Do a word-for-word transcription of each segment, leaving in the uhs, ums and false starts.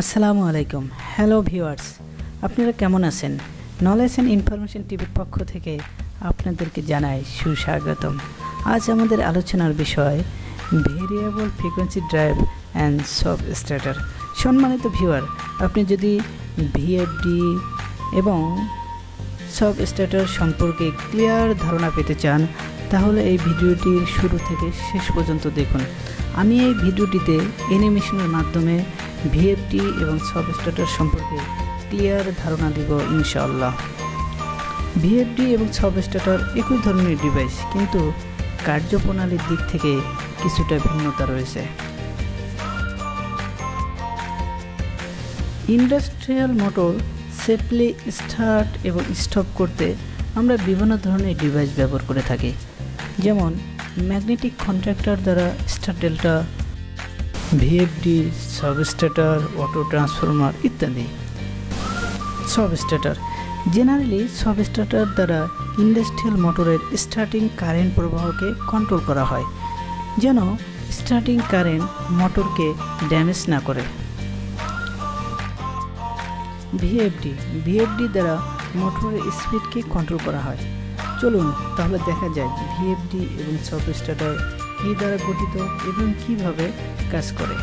আসসালামু আলাইকুম hello viewers আপনারা কেমন আছেন নলেজ এন্ড ইনফরমেশন টিভির পক্ষ থেকে আপনাদেরকে জানাই সুস্বাগতম আজ আমাদের আলোচনার বিষয় variable frequency drive and soft starter সম্মানিত ভিউয়ার আপনি যদি ভিএফডি এবং সফট স্টার্টার সম্পর্কে ক্লিয়ার ধারণা পেতে চান তাহলে এই ভিডিওটির শুরু থেকে শেষ পর্যন্ত দেখুন আমি এই ভিডিওটিতে অ্যানিমেশনের মাধ্যমে ভিএফটি এবং সফট স্টার্টার সম্পর্কে ক্লিয়ার ধারণা দিব ইনশাআল্লাহ ভিএফটি এবং সফট স্টার্টার একই ধরনের ডিভাইস কিন্তু কার্যপ্রণালীর দিক থেকে কিছুটা ভিন্নতা রয়েছে ইন্ডাস্ট্রিয়াল মোটর সেফলি স্টার্ট এবং স্টপ করতে আমরা বিভিন্ন ধরনের ডিভাইস ব্যবহার করে থাকি যেমন ম্যাগনেটিক কন্ট্রাক্টর দ্বারা star delta VFD soft starter auto transformer ইত্যাদি soft starter generally soft starter দ্বারা ইন্ডাস্ট্রিয়াল মোটরের স্টার্টিং কারেন্ট প্রবাহকে কন্ট্রোল করা হয় যেন স্টার্টিং কারেন্ট মোটরকে ড্যামেজ না করে ভিএফডি ভিএফডি দ্বারা মোটরের স্পিডকে কন্ট্রোল করা হয় চলুন তাহলে দেখা যায় ভিএফডি এবং সফট স্টার্টার কি দ্বারা গঠিত এবং কিভাবে কাজ করে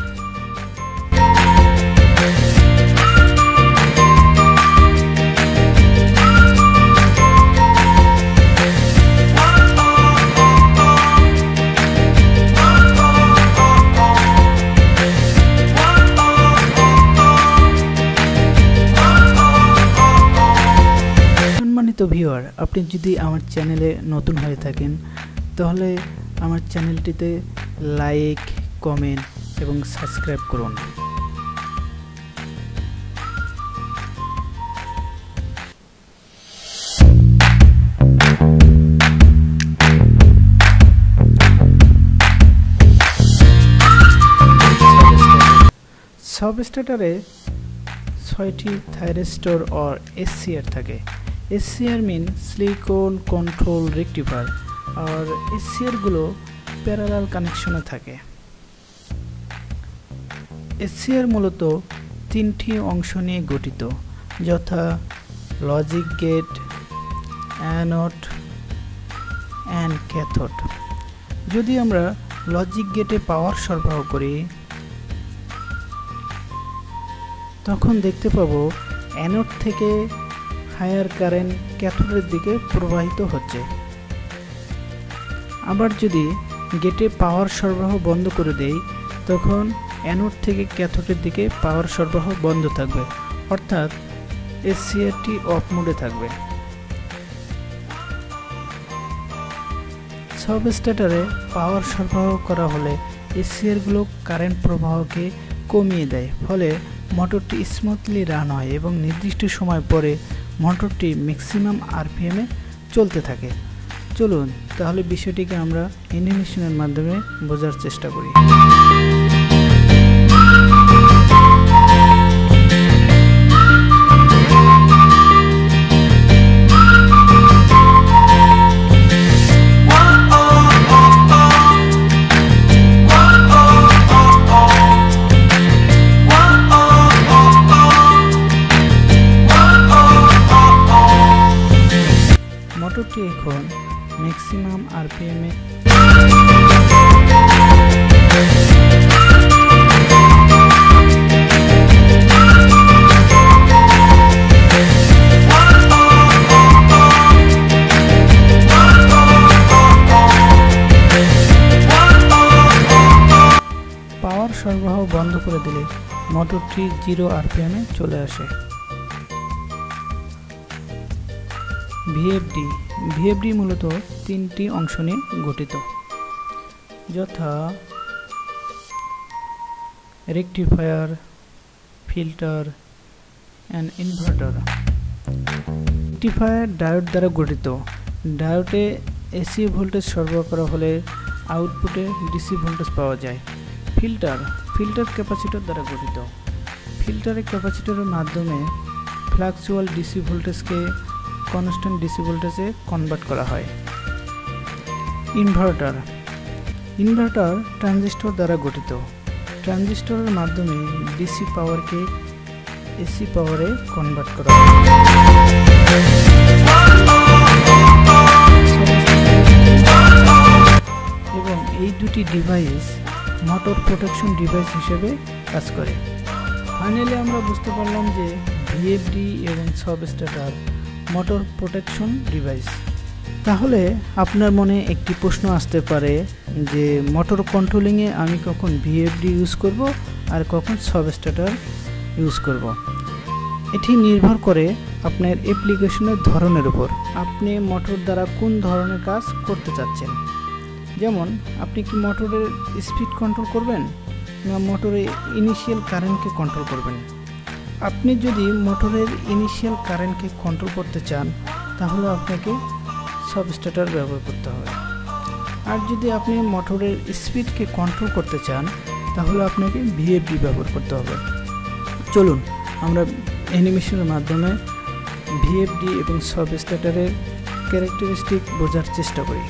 সম্মানিত ভিউয়ার আপনি যদি আমার চ্যানেলে নতুন হয়ে থাকেন তাহলে আমার চ্যানেলটিতে লাইক কমেন্ট এবং সাবস্ক্রাইব করুন সফট স্টার্টারে ছয়টি থাইরিস্টর অর এসসিআর থাকে SCR mean silicon control rectifier আর এসসিআর গুলো প্যারালাল কানেকশনে থাকে এসসিআর মূলত তিনটি অংশ নিয়ে গঠিত যথা logic gate anode and cathode যদি আমরা লজিক গেটে পাওয়ার সরবরাহ করি তখন দেখতে পাবো অ্যানোড থেকে হায়ার কারেন্ট ক্যাথোডের দিকে প্রবাহিত হচ্ছে আবার যদি গেটে পাওয়ার সরবরাহ বন্ধ করে দেই তখন অ্যানোড থেকে ক্যাথোডের দিকে পাওয়ার সরবরাহ বন্ধ থাকবে অর্থাৎ এসসিআরটি অফ মোডে থাকবে সফট স্টার্টারে পাওয়ার সরবরাহ করা হলে এসসিআরগুলো কারেন্ট প্রবাহকে কমিয়ে দেয় ফলে মোটরটি স্মুথলি রান হয় এবং নির্দিষ্ট সময় পরে মোটরটি ম্যাক্সিমাম আরপিএমে চলতে থাকে চলুন তাহলে বিষয়টিকে আমরা অ্যানিমেশনের মাধ্যমে বোঝার চেষ্টা করি মোটরটি এখন ম্যাক্সিমাম আরপিএম এ পাওয়ার সরবরাহ বন্ধ করে দিলে মোটরটি জিরো আরপিএম এ চলে আসে ভিএফডি ভিএফডি মূলত তিনটি অংশ নিয়ে গঠিত যথা rectifier filter and inverter rectifier diode দ্বারা গঠিত ডায়োডে এসি ভোল্টেজ সরবরাহ করা হলে আউটপুটে ডিসি ভোল্টেজ পাওয়া যায় ফিল্টার ফিল্টার ক্যাপাসিটর দ্বারা গঠিত ফিল্টারের ক্যাপাসিটরের মাধ্যমে ফ্লাকচুয়াল ডিসি ভোল্টেজকে কনস্ট্যান্ট ডিসি ভোল্টেজে কনভার্ট করা হয় ইনভার্টার ইনভার্টার ট্রানজিস্টর দ্বারা গঠিত ট্রানজিস্টরের মাধ্যমে ডিসি পাওয়ারকে এসি পাওয়ারে কনভার্ট করা এবং এই দুটি ডিভাইস মোটর প্রোটেকশন ডিভাইস হিসেবে কাজ করে। ফাইনালি আমরা বুঝতে পারলাম যে ভিএফডি এবং সব স্টার্টার মোটর প্রোটেকশন ডিভাইস। তাহলে আপনার মনে একটি প্রশ্ন আসতে পারে যে মোটর কন্ট্রোলিংয়ে আমি কখন ভিএফডি ইউজ করব আর কখন সব স্টার্টার ইউজ করব। এটি নির্ভর করে আপনার অ্যাপ্লিকেশনের ধরনের উপর, আপনি মোটর দ্বারা কোন ধরনের কাজ করতে চাচ্ছেন। যেমন আপনি কি মোটরের স্পিড কন্ট্রোল করবেন না মোটরে ইনিশিয়াল কারেন্টকে কন্ট্রোল করবেন। আপনি যদি মোটরের ইনিশিয়াল কারেন্টকে কন্ট্রোল করতে চান তাহলে আপনাকে সব স্টার্টার ব্যবহার করতে হবে, আর যদি আপনি মোটরের স্পিডকে কন্ট্রোল করতে চান তাহলে আপনাকে ভিএফডি ব্যবহার করতে হবে। চলুন আমরা অ্যানিমেশনের মাধ্যমে ভিএফডি এবং সব স্টার্টারের ক্যারেক্টারিস্টিক বোঝার চেষ্টা করি।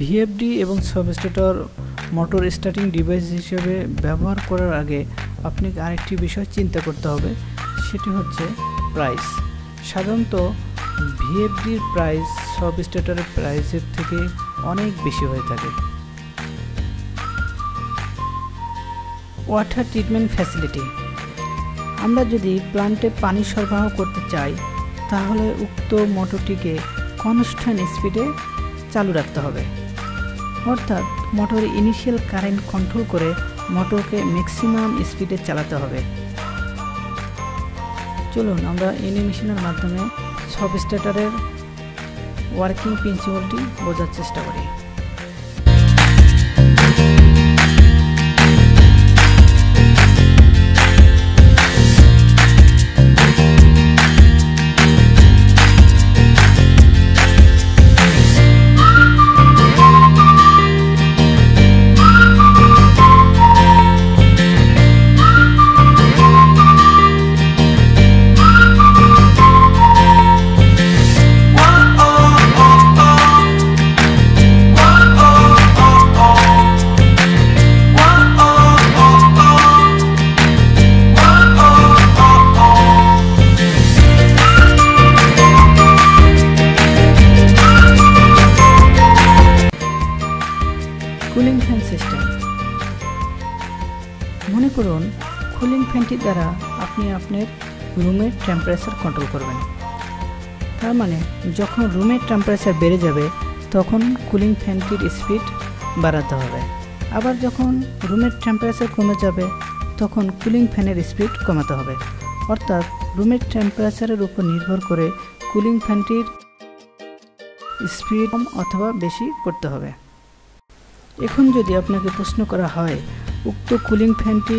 ভিএফডি এবং সব স্টার্টার মোটর স্টার্টিং ডিভাইস হিসেবে ব্যবহার করার আগে আপনাকে আরেকটি বিষয় চিন্তা করতে হবে, সেটি হচ্ছে প্রাইস। সাধারণত ভিএফডির প্রাইস সব স্টার্টারের প্রাইসের থেকে অনেক বেশি হয়ে থাকে। ওয়াটার ট্রিটমেন্ট ফ্যাসিলিটি, আমরা যদি প্লান্টে পানি সরবরাহ করতে চাই তাহলে উক্ত মোটরটিকে কনস্ট্যান্ট স্পিডে চালু রাখতে হবে, অর্থাৎ মোটর ইনিশিয়াল কারেন্ট কন্ট্রোল করে মোটরকে ম্যাক্সিমাম স্পিডে চালাতে হবে। চলুন আমরা অ্যানিমেশনের মাধ্যমে সব স্টার্টারের ওয়ার্কিং প্রিন্সিপালটি বোঝার চেষ্টা করি। কুলিং ফ্যান সিস্টেম, মনে করুন কুলিং ফ্যানটি দ্বারা আপনি আপনার রুমের টেম্পারেচার কন্ট্রোল করবেন। তার মানে যখন রুমের টেম্পারেচার বেড়ে যাবে তখন কুলিং ফ্যানটির স্পিড বাড়াতে হবে, আবার যখন রুমের টেম্পারেচার কমে যাবে তখন কুলিং ফ্যানের স্পিড কমাতে হবে। অর্থাৎ রুমের টেম্পারেচারের উপর নির্ভর করে কুলিং ফ্যানটির স্পিড কম অথবা বেশি করতে হবে। এখন যদি আপনাকে প্রশ্ন করা হয় উক্ত কুলিং ফ্যানটি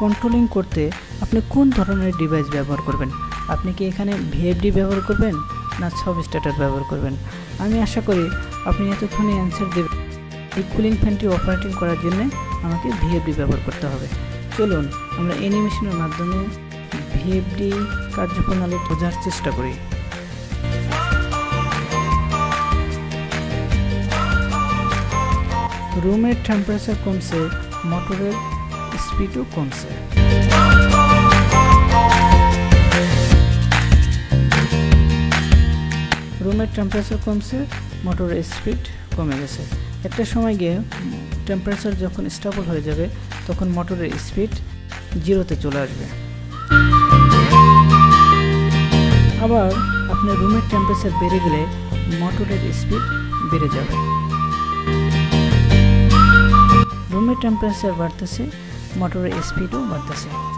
কন্ট্রোলিং করতে আপনি কোন ধরনের ডিভাইস ব্যবহার করবেন, আপনি কি এখানে ভিএফডি ব্যবহার করবেন না সব স্টার্টার ব্যবহার করবেন, আমি আশা করি আপনি এতক্ষণে অ্যান্সার দেবেন এই কুলিং ফ্যানটি অপারেটিং করার জন্য আমাকে ভিএফডি ব্যবহার করতে হবে। চলুন আমরা অ্যানিমেশনের মাধ্যমে ভিএফডি কার্যপ্রণালী বোঝার চেষ্টা করি। রুমের টেম্পারেচার কমছে, মোটরের স্পিডও কমছে। রুমের টেম্পারেচার কমছে, মোটরের স্পিড কমে গেছে। একটা সময় গিয়ে টেম্পারেচার যখন স্টেবল হয়ে যাবে তখন মোটরের স্পিড জিরোতে চলে আসবে। আবার আপনার রুমের টেম্পারেচার বেড়ে গেলে মোটরের স্পিড বেড়ে যাবে। রুমের টেম্পারেচার বাড়তেছে, মোটরের স্পিডও বাড়তেছে। এখন আমরা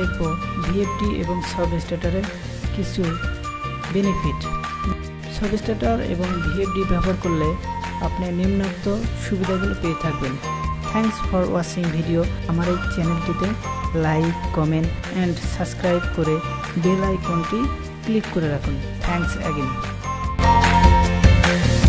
দেখব ভিএফডি এবং সব স্টার্টারের কিছু বেনিফিট। সব স্টার্টার এবং ভিএফডি ব্যবহার করলে আপনি নিম্নোক্ত সুবিধাগুলো পেয়ে থাকবেন। Thanks for watching video. हमारे चैनल टिते लाइक, कमेंट एंड सब्सक्राइब करे बेल आइकॉन टी क्लिक करे रखूँ। Thanks again.